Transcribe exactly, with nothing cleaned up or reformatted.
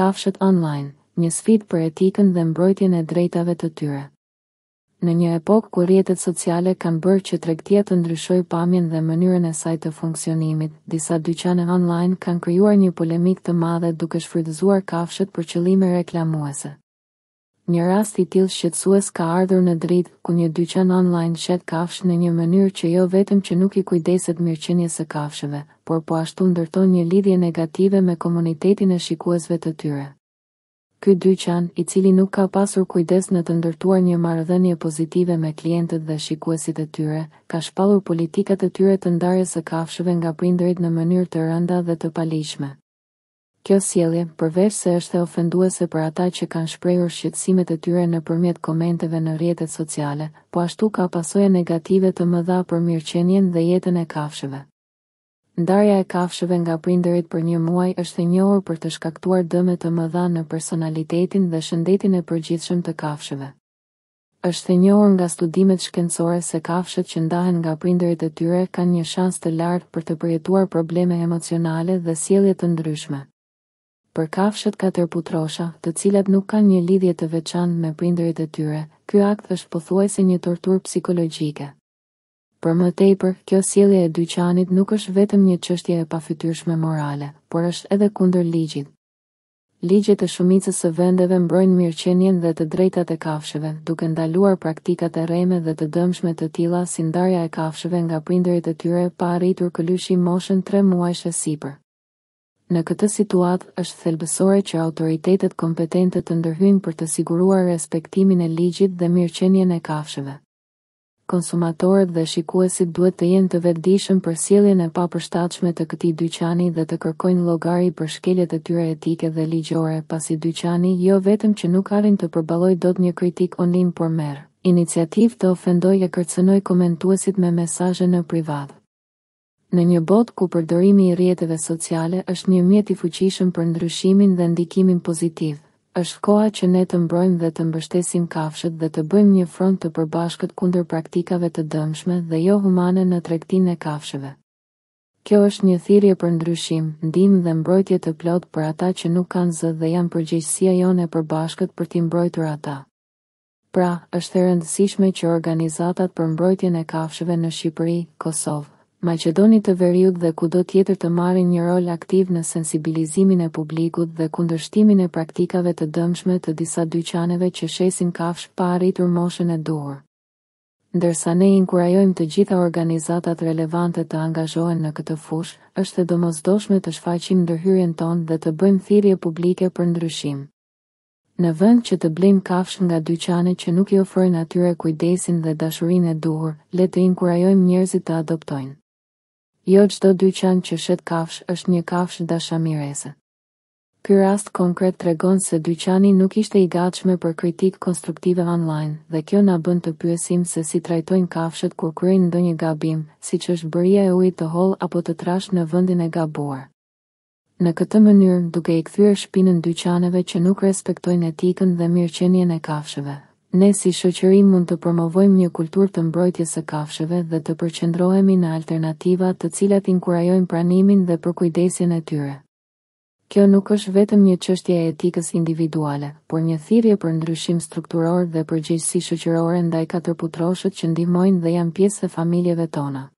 kafshët online, një sfidë për etikën dhe mbrojtjen e drejtave të tyre. Në një epokë ku rrjetet sociale kanë bërë që tregtia të ndryshojë pamjen dhe mënyrën e saj të funksionimit, disa dyqane online kanë krijuar një polemik të madhe duke shfrytëzuar kafshët për qëllime reklamuese. Një rast i tillë shqetësues ka ardhur në Dritë, ku një dyqan online shet kafshë në një mënyrë që jo vetëm që nuk i kujdeset mirëqenies së kafshëve, por po ashtu ndërton një lidhje negative me komunitetin e shikuesve të tyre. Ky dyqan, i cili nuk ka pasur kujdes në të ndërtuar një marrëdhënie pozitive me klientët dhe shikuesit e tyre, ka shpallur politikat e tyre të ndarjes së kafshëve nga prindërit në mënyrë të rënda dhe të paligjshme. Kjo sjellje, përveç se është e ofenduese për ata që kanë shprehur shqetësimet e tyre nëpërmjet komenteve në rrjetet sociale, po ashtu ka pasoja negative të mëdha për mirëqenien dhe jetën e kafshëve. Ndarja e kafshëve nga prindërit për një muaj është e njohur për të shkaktuar dëme të mëdha në personalitetin dhe shëndetin e përgjithshëm të kafshëve. Është e njohur nga studimet shkencore se kafshët që ndahen nga prindërit e tyre kanë një shans të lartë për të përjetuar probleme emocionale dhe sjellje të ndryshme. Për kafshët ka tërputrosha, të cilat nuk kanë një lidhje të veçantë me prindërit e tyre, ky akt është pothuajse një torturë psikologjike. Për më tepër, kjo sjellje e dyqanit nuk është vetëm një çështje e pafytyrshme morale, por është edhe kundër ligjit. Ligjet e shumicës së vendeve mbrojnë mirëqenien dhe të drejtat e kafshëve, duke ndaluar praktikat e rreme dhe të dëmshme të tilla si ndarja e kafshëve nga prindërit e tyre pa arritur këlyshi moshën tre muajsh e sipër. Në këtë situatë është thelbësore që autoritetet kompetente të ndërhyjnë për të siguruar respektimin e ligjit dhe mirëqenien e kafshëve. Konsumatorët dhe shikuesit duhet të jenë të vetëdijshëm për sjelljen e papërshtatshme të këtij dyqani dhe të kërkojnë llogari për shkeljet e tyre etike dhe ligjore, pasi dyqani jo vetëm që nuk arrin të përballojë dot një kritik online, por merr iniciativë të ofendojë e kërcënojë komentuesit me mesazhe në privat. Në një botë ku përdorimi i rrjeteve sociale është një mjet i fuqishëm për ndryshimin dhe ndikimin pozitiv, është koha që ne të mbrojmë dhe të mbështesim kafshët dhe të bëjmë një front të përbashkët kundër praktikave të dëmshme dhe jo humane në tregtinë e kafshëve. Kjo është një thirrje për ndryshim, ndihmë dhe mbrojtje të plotë për ata që nuk kanë zë dhe janë përgjegjësia jonë e përbashkët për t'i mbrojtur ata. Pra, është e rëndësishme që organizatat për mbrojtjen e kafshëve në Shqipëri, Kosovë, Maqedoni të Veriut dhe kudo tjetër të marrin një rol aktiv në sensibilizimin e publikut dhe kundërshtimin e praktikave të dëmshme të disa dyqaneve që shesin kafshë pa arritur moshën e duhur. Ndërsa ne inkurajojmë të gjitha organizatat relevante të angazhohen në këtë fushë, është e domosdoshme të shfaqim ndërhyrjen tonë dhe të bëjmë thirrje publike për ndryshim. Në vend që të blejmë kafshë nga dyqane që nuk i ofrojnë atyre kujdesin dhe dashurinë e duhur, le të inkurajojmë njerëzit të adoptojnë. Jo çdo dyqan që shet kafshë është një kafshë dashamirese. Ky rast konkret tregon se dyqani nuk ishte i gatshëm për kritikë konstruktive online dhe kjo na bën të pyesim se si trajtojnë kafshët kur kryejnë ndonjë gabim, siç është bërja e ujit të holl apo të trash në vendin e gabuar. Në këtë mënyrë, duke i kthyer shpinën dyqaneve që nuk respektojnë etikën dhe mirëqenien e kafshëve, ne si shoqëri mund të promovojmë një kulturë të mbrojtjes së kafshëve dhe të përqendrohemi në alternativa të cilat inkurajojnë pranimin dhe përkujdesjen e tyre. Kjo nuk është vetëm një çështje e etikës individuale, por një thirrje për ndryshim strukturor dhe përgjegjësi shoqërore ndaj katërputroshët që ndihmojnë dhe janë pjesë e familjeve tona.